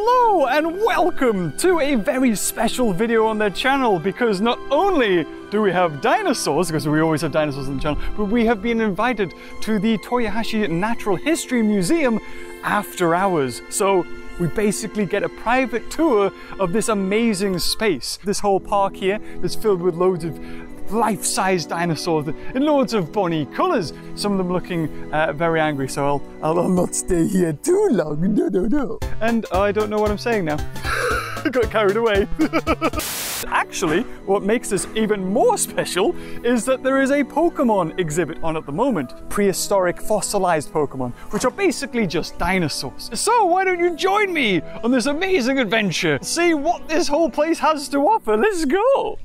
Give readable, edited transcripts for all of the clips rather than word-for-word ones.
Hello and welcome to a very special video on the channel, because not only do we have dinosaurs, because we always have dinosaurs on the channel, but we have been invited to the Toyohashi Natural History Museum after hours. So we basically get a private tour of this amazing space. This whole park here is filled with loads of life-size dinosaurs in loads of funny colors. Some of them looking very angry, so I'll not stay here too long. No. And I don't know what I'm saying now. I got carried away. Actually, what makes this even more special is that there is a Pokemon exhibit on at the moment. Prehistoric fossilized Pokemon, which are basically just dinosaurs. So why don't you join me on this amazing adventure? See what this whole place has to offer. Let's go.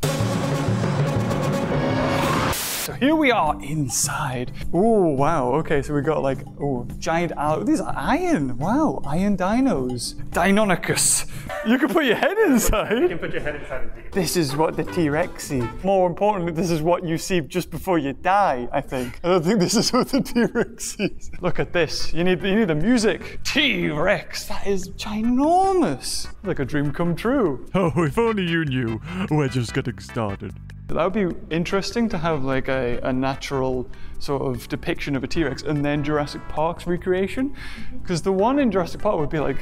So here we are inside. Oh, wow. Okay, so we got like, oh, giant owl. These are iron. Wow, iron dinos. Deinonychus. You can put your head inside. You can put your head inside indeed. This is what the T-Rex sees. More importantly, this is what you see just before you die, I think. I don't think this is what the T-Rex sees. Look at this. You need the music. T-Rex. That is ginormous. Like a dream come true. Oh, if only you knew. We're just getting started. That would be interesting to have like a natural sort of depiction of a T-Rex and then Jurassic Park's recreation. Because the one in Jurassic Park would be like,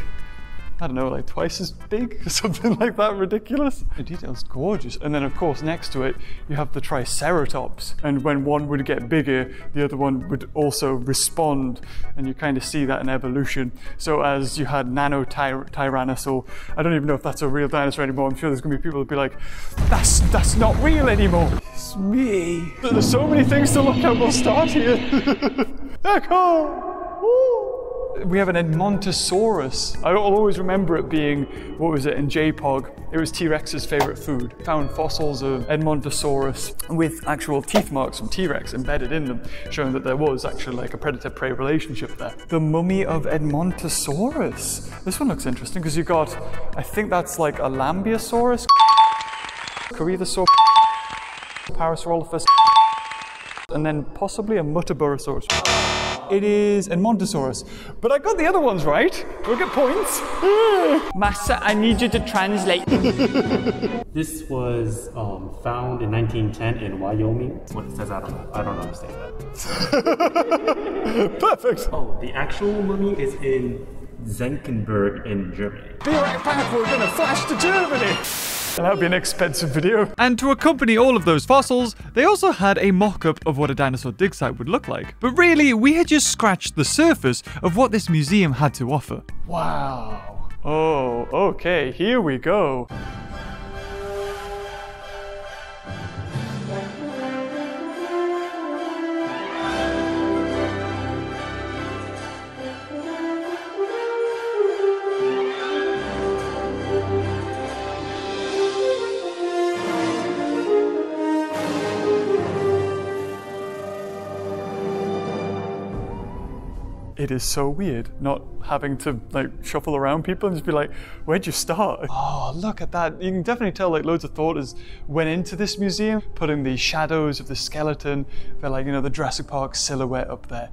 I don't know, like twice as big or something like that, ridiculous. The detail's gorgeous. And then of course next to it, you have the Triceratops. And when one would get bigger, the other one would also respond. And you kind of see that in evolution. So as you had Nano Tyrannosaur, I don't even know if that's a real dinosaur anymore. I'm sure there's gonna be people that'll be like, that's not real anymore. It's me. There's so many things to look at, we'll start here. Echo! We have an Edmontosaurus. I'll always remember it being, what was it, in JPOG. It was T-Rex's favorite food. Found fossils of Edmontosaurus with actual teeth marks from T-Rex embedded in them, showing that there was actually like a predator-prey relationship there. The mummy of Edmontosaurus. This one looks interesting because you got, I think that's like a Lambeosaurus, Corythosaur, Parasaurolophus, and then possibly a Muttaburrasaurus. It is Edmontosaurus, but I got the other ones right. We'll get points. Massa, I need you to translate. This was found in 1910 in Wyoming. What it says, I don't understand that. Perfect. Oh, the actual mummy is in Zenkenberg in Germany. Be right back, we're gonna flash to Germany. That'll be an expensive video. And to accompany all of those fossils, they also had a mock-up of what a dinosaur dig site would look like. But really, we had just scratched the surface of what this museum had to offer. Wow. Oh, okay, here we go. It is so weird not having to like shuffle around people and just be like, where'd you start? Oh, look at that. You can definitely tell like loads of thought went into this museum, putting the shadows of the skeleton, they're like, you know, the Jurassic Park silhouette up there.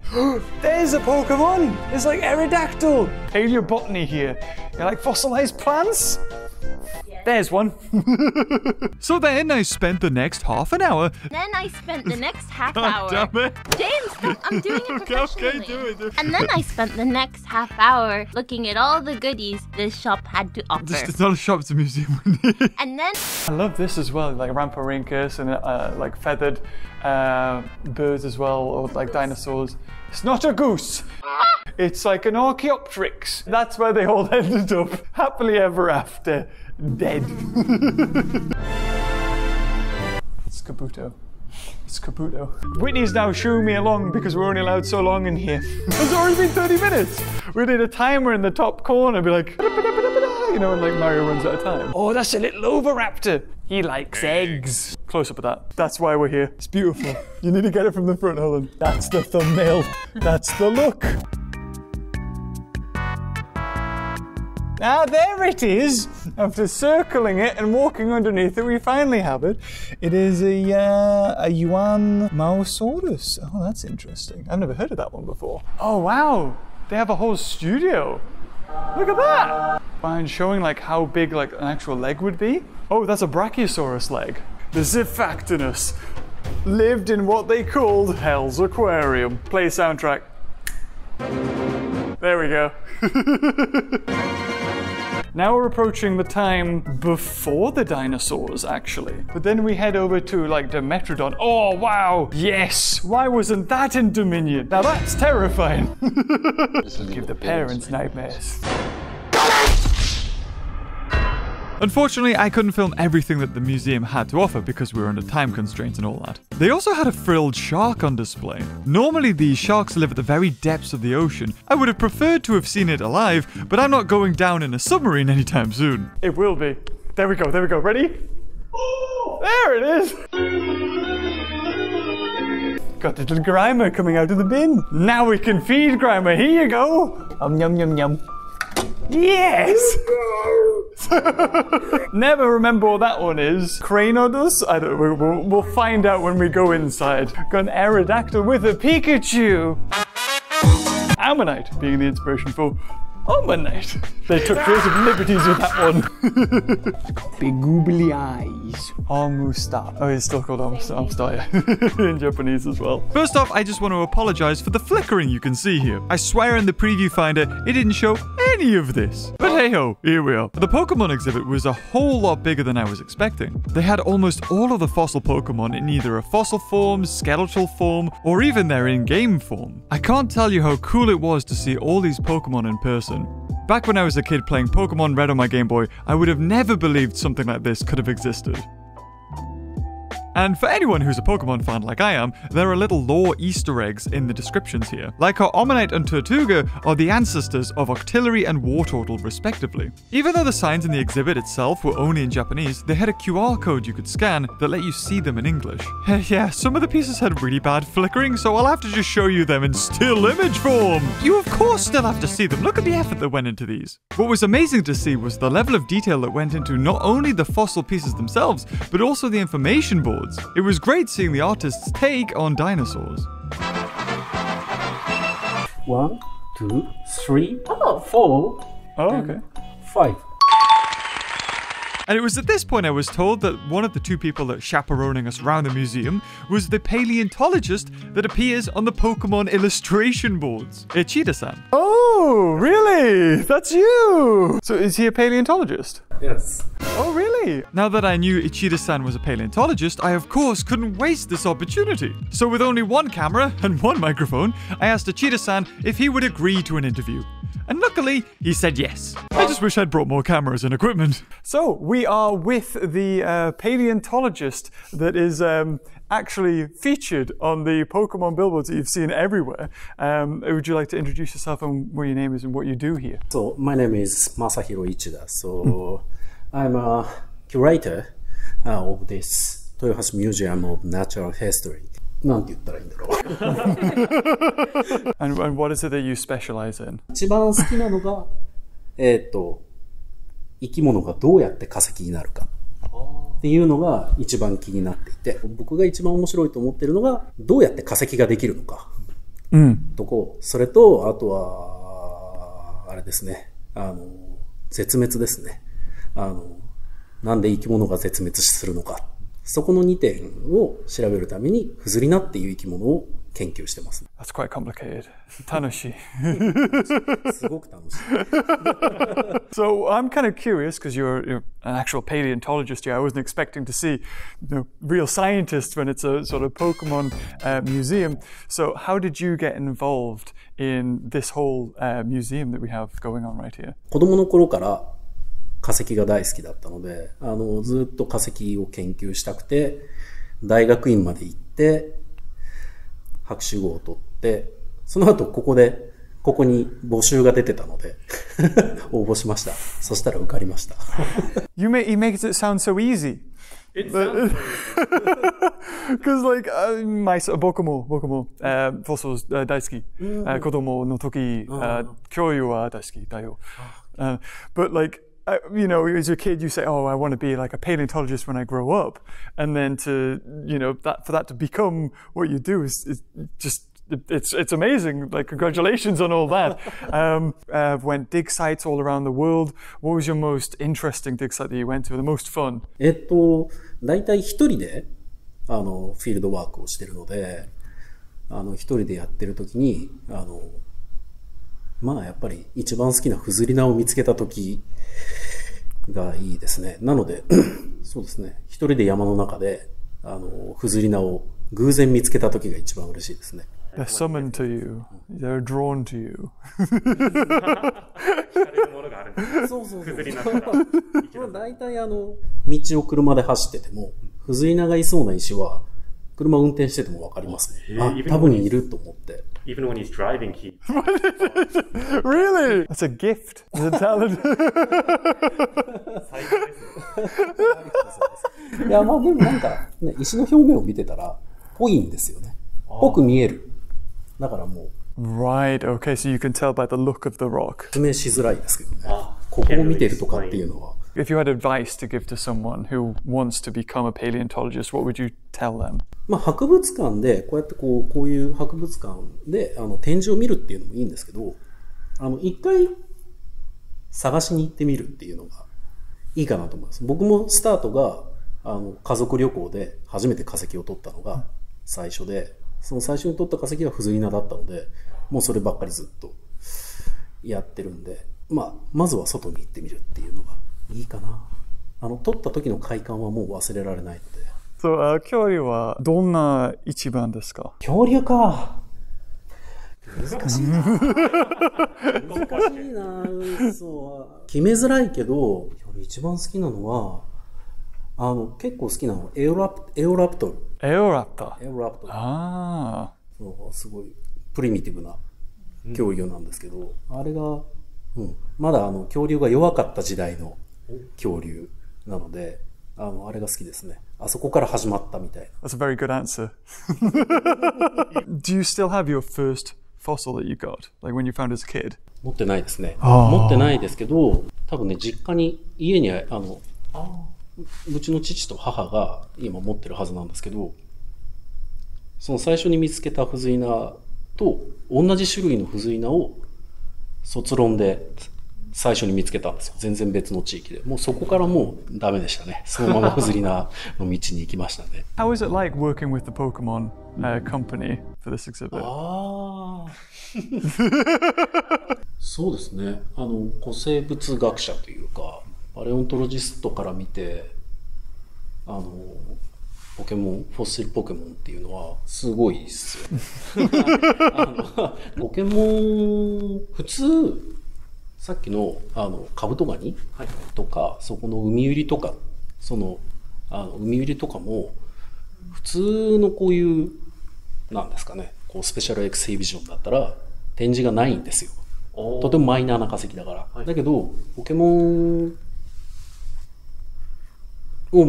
There's a Pokemon. It's like Aerodactyl. Paleobotany here. You're like fossilized plants. There's one. So then I spent the next half an hour. Then I spent the next half hour. Damn it. James, no, I'm doing it professionally. Okay, do it. And then I spent the next half hour looking at all the goodies this shop had to offer. It's not a shop, it's a museum. And then... I love this as well, like Ramparhynchus and like feathered birds as well, or like dinosaurs. It's not a goose. It's like an Archaeopteryx. That's where they all ended up, happily ever after, dead. It's Kabuto. It's Kabuto. Whitney's now shooing me along because we're only allowed so long in here. It's already been 30 minutes. We did a timer in the top corner, be like, you know, and like Mario runs out of time. Oh, that's a little Oviraptor. He likes eggs. Close up of that. That's why we're here. It's beautiful. You need to get it from the front, hold on. That's the thumbnail. That's the look. Now there it is. After circling it and walking underneath it, we finally have it. It is a Yuan maosaurus. Oh, that's interesting. I've never heard of that one before. Oh, wow. They have a whole studio. Look at that! And showing like how big like an actual leg would be. Oh, that's a Brachiosaurus leg. The Ziphactinus lived in what they called Hell's Aquarium. Play soundtrack. There we go. Now we're approaching the time before the dinosaurs, actually. But then we head over to like Demetrodon. Oh, wow. Yes. Why wasn't that in Dominion? Now that's terrifying. Give the parents nightmares. Unfortunately, I couldn't film everything that the museum had to offer because we were under time constraints and all that. They also had a frilled shark on display. Normally, these sharks live at the very depths of the ocean. I would have preferred to have seen it alive, but I'm not going down in a submarine anytime soon. It will be. There we go, there we go. Ready? Oh, there it is! Got little Grimer coming out of the bin. Now we can feed Grimer. Here you go. Yum, yum, yum. Yes! Never remember what that one is. Cranodus? I don't know. We'll find out when we go inside. Got an Aerodactyl with a Pikachu! Ammonite being the inspiration for Omanite. They took creative liberties with that one. Big googly eyes. Amustar. Oh, it's still called Amustar, yeah. In Japanese as well. First off, I just want to apologize for the flickering you can see here. I swear in the preview finder, it didn't show any of this. But hey ho, here we are. The Pokémon exhibit was a whole lot bigger than I was expecting. They had almost all of the fossil Pokémon in either a fossil form, skeletal form, or even their in-game form. I can't tell you how cool it was to see all these Pokémon in person. Back when I was a kid playing Pokemon Red on my Game Boy, I would have never believed something like this could have existed. And for anyone who's a Pokemon fan like I am, there are little lore Easter eggs in the descriptions here. Like how Omanite and Tortuga are the ancestors of Octillery and Wartortle respectively. Even though the signs in the exhibit itself were only in Japanese, they had a QR code you could scan that let you see them in English. Yeah, some of the pieces had really bad flickering, so I'll have to just show you them in still image form. You of course still have to see them, look at the effort that went into these. What was amazing to see was the level of detail that went into not only the fossil pieces themselves, but also the information boards. It was great seeing the artist's take on dinosaurs. 1, 2, 3, 4, 5. And it was at this point I was told that one of the two people that chaperoning us around the museum was the paleontologist that appears on the Pokemon illustration boards, Ichida-san. Oh, really? That's you! So is he a paleontologist? Yes. Oh, really? Now that I knew Ichida-san was a paleontologist, I of course couldn't waste this opportunity. So with only one camera and one microphone, I asked Ichida-san if he would agree to an interview. And luckily, he said yes. I just wish I'd brought more cameras and equipment. So, we are with the paleontologist that is actually featured on the Pokemon billboards that you've seen everywhere. Would you like to introduce yourself and what your name is and what you do here? So, my name is Masahiro Ichida. So, I'm a curator of this Toyohashi Museum of Natural History. And what is it that you specialize in? That's quite complicated. Tanoshi. So I'm kind of curious, because you're an actual paleontologist here. I wasn't expecting to see real scientists when it's a sort of Pokemon museum. So how did you get involved in this whole museum that we have going on right here? 化石が大好きだったので、ずっと化石を研究したくて、大学院まで行って博士号を取って、その後ここに募集が出てたので応募しました。そしたら受かりました。You makes it sound so easy. It's because like my bokumo fossils daisuki kodomo no toki kyoyu wa daisuki dayo. But like as a kid, you say, "Oh, I want to be like a paleontologist when I grow up," and then to, for that to become what you do is just it's amazing. Like, congratulations on all that. Went dig sites all around the world. What was your most interesting dig site that you went to? The most fun? 大体一人でフィールドワークをしてるので、一人でやってる時にまあやっぱり一番好きなフズリナを見つけた時がいいですね。なのでそうですね。一人で山の中でフズリナを偶然見つけた時が一番嬉しいですね。They're summoned to you. They're drawn to you. そう。だいたい道を車で走ってても、フズリナがいそうな石は車運転しててもわかりますね。あ、多分いると思って。Even when he's driving, he... Really? That's a gift. That's a talent. いや、まあでもなんかね、石の表面を見てたらぽいんですよね。ぽく見える。だからもう。Right. Okay. So you can tell by the look of the rock. 説明しづらいですけどね。ここを見てるとかっていうのは。If you had advice to give to someone who wants to become a paleontologist, what would you tell them? まあ博物館でこうやってこういう博物館で展示を見るっていうのもいいんですけど、一回探しに行ってみるっていうのがいいかなと思います。僕もスタートが家族旅行で初めて化石を取ったのが最初で、その最初に取った化石はフズリナだったので、もうそればっかりずっとやってるんで、まあまずは外に行ってみるっていうのが。いいかな。取った時の快感はもう忘れられないので。そう、恐竜はどんな一番ですか？恐竜か。難しいな。難しいな。そう。決めづらいけど、一番好きなのは、結構好きなのはエオラプトル。エオラプター。エオラプトル。ああ。そう、すごいプリミティブな恐竜なんですけど、あれが、うん、まだ恐竜が弱かった時代の。恐竜なので、あれが好きですね。あそこから始まったみたいな。That's a very good answer. Do you still have your first fossil that you got, like when you found as a kid? 持ってないですね。持ってないですけど、多分ね、実家に家にうちの父と母が今持ってるはずなんですけど、その最初に見つけたフズイナと同じ種類のフズイナを卒論で。最初に見つけたんですよ。全然別の地域で。もうそこからもうダメでしたね。そのままフズリナの道に行きましたね。How is it like working with the Pokemon company for this exhibit? ああ。そうですね。古生物学者というか、パレオントロジストから見て、ポケモン、フォッシルポケモンっていうのはすごいっすよね。ポケモン、普通、さっきのカブトガニとかそこのウミウリとかウミウリとかも普通のこういうなんですかねスペシャルエクスヒビジョンだったら展示がないんですよ。とてもマイナーな化石だから、はい、だけどポケモンを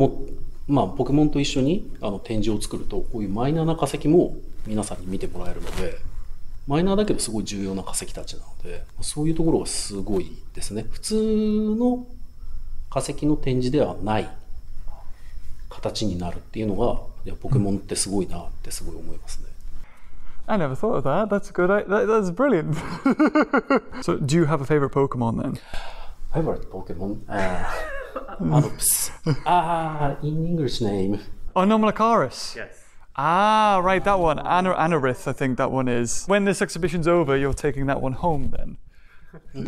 まあポケモンと一緒に展示を作るとこういうマイナーな化石も皆さんに見てもらえるので。マイナーだけどすごい重要な化石たちなので、そういうところがすごいですね。普通の化石の展示ではない形になるっていうのが、いや、ポケモンってすごいなってすごい思いますね。I never thought of that. That's good. That's brilliant. So, do you have a favorite Pokemon then? Favorite Pokemon? Oops. In English name. Anomalocaris. Yes. Ah, right, that one. Anorith, I think that one is. When this exhibition's over, you're taking that one home then. And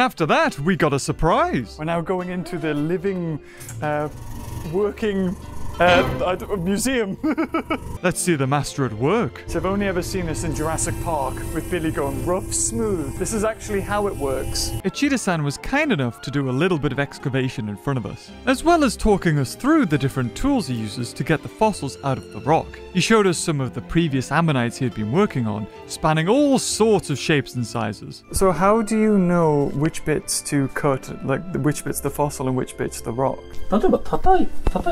after that, we got a surprise. We're now going into the living, working museum. Let's see the master at work. So I've only ever seen this in Jurassic Park with Billy going rough smooth. This is actually how it works. Ichida-san was kind enough to do a little bit of excavation in front of us, as well as talking us through the different tools he uses to get the fossils out of the rock. He showed us some of the previous ammonites he had been working on, spanning all sorts of shapes and sizes. So how do you know which bits to cut, like which bits the fossil and which bits the rock? 例えば叩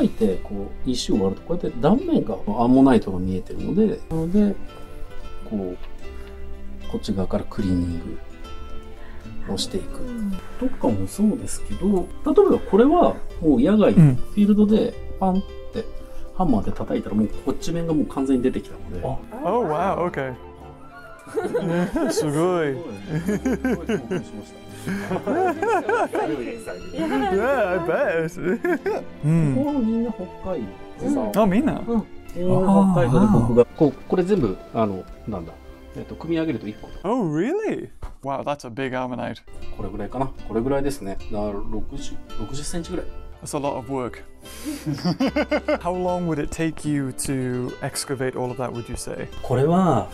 いて石を割るとこうやって断面がアンモナイトが見えてるので、なのでこっち側からクリーニングをしていくとかもそうですけど、例えばこれはもう野外フィールドでパンってハンマーで叩いたらもうこっち面がもう完全に出てきたので。Oh wow, okay. すごい。興奮しました。ここみんな北海道。あ、みんな。北海道で僕がこれ全部あのなんだ。組み上げると1個。Oh really? Wow, that's a big ammonite. これぐらいかな。これぐらいですね。60センチぐらい。That's a lot of work. How long would it take you to excavate all of that, would you say? これは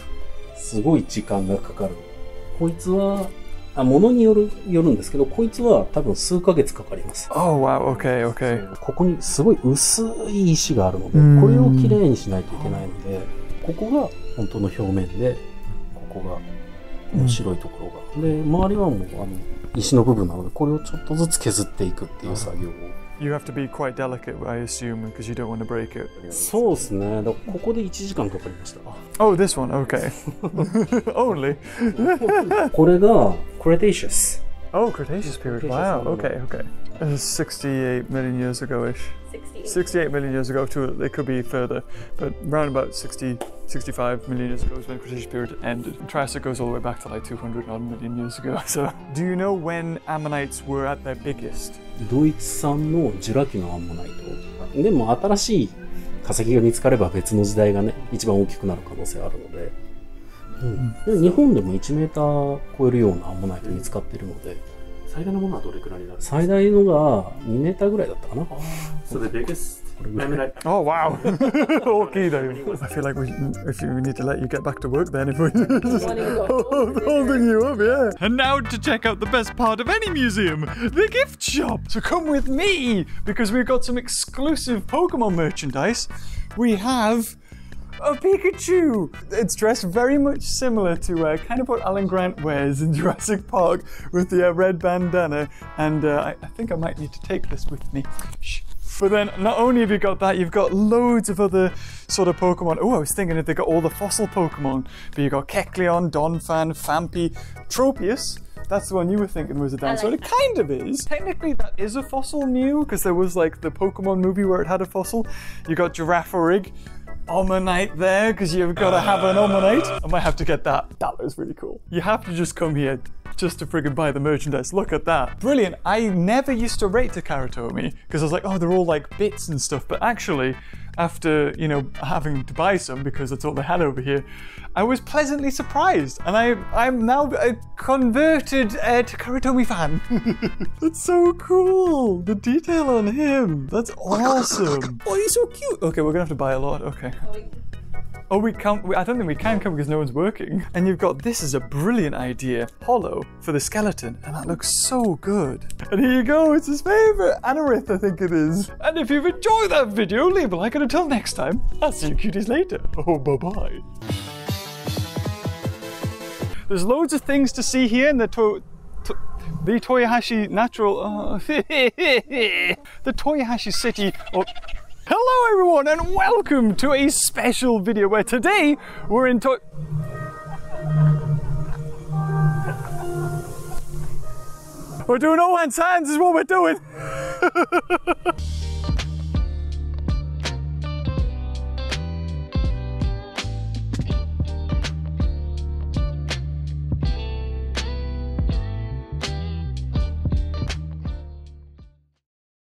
すごい時間がかかる。こいつは物によるんですけど、こいつは多分数ヶ月かかります。Oh wow, okay, okay. ここにすごい薄い石があるので、これをきれいにしないといけないので、ここが本当の表面で、ここが面白いところが、で周りはもう石の部分なので、これをちょっとずつ削っていくっていう作業を。You have to be quite delicate, I assume, because you don't want to break it. そうですね。ここで1時間かかりました。Oh, this one, okay. Only. これが Cretaceous. Oh, Cretaceous period. Wow. Okay, okay. 68 million years ago-ish. 68 million years ago, too. It could be further, but around about 65 million years ago is when Cretaceous period ended. Triassic goes all the way back to like 200-odd million years ago. So, do you know when ammonites were at their biggest? ドイツ産のジュラ紀のアンモナイト。でも新しい化石が見つかれば別の時代がね、一番大きくなる可能性あるので。うん、日本でも1メーター超えるようなアンモナイト見つかってるので、最大のものはどれくらいになる？最大のが2メーターぐらいだったかな。So the biggest ammonite. Oh wow! Okay, though. I feel like we need to let you get back to work then if we're holding you up, yeah. And now to check out the best part of any museum, the gift shop. So come with me because we've got some exclusive Pokemon merchandise. We have. A Pikachu! It's dressed very much similar to kind of what Alan Grant wears in Jurassic Park with the red bandana, and I think I might need to take this with me. Shh. But then not only have you got that, you've got loads of other sort of Pokemon. Oh, I was thinking if they got all the fossil Pokemon, but you've got Kecleon, Donphan, Fampi, Tropius. That's the one you were thinking was a dinosaur. Like it kind of is. Technically, that is a fossil new, because there was like the Pokemon movie where it had a fossil. You got Giraffarig. Omanite there, because you've got to have an Omanite. I might have to get that. That looks really cool. You have to just come here just to friggin' buy the merchandise. Look at that. Brilliant. I never used to rate Karatomi because I was like, oh, they're all like bits and stuff. But actually, after, you know, having to buy some because that's all they had over here, I was pleasantly surprised. And I'm now a converted Karatomi fan. That's so cool. The detail on him. That's awesome. Oh, he's so cute. Okay, we're gonna have to buy a lot. Okay. Oh, we can't. I don't think we can come because no one's working. And you've got this is a brilliant idea, hollow for the skeleton, and that looks so good. And here you go, it's his favorite, Anorith, I think it is. And if you've enjoyed that video, leave a like, and until next time, I'll see you cuties later. Oh, bye bye. There's loads of things to see here in the Toyohashi Natural. The Toyohashi City. Oh. Hello everyone and welcome to a special video where today we're in We're doing all hands is what we're doing!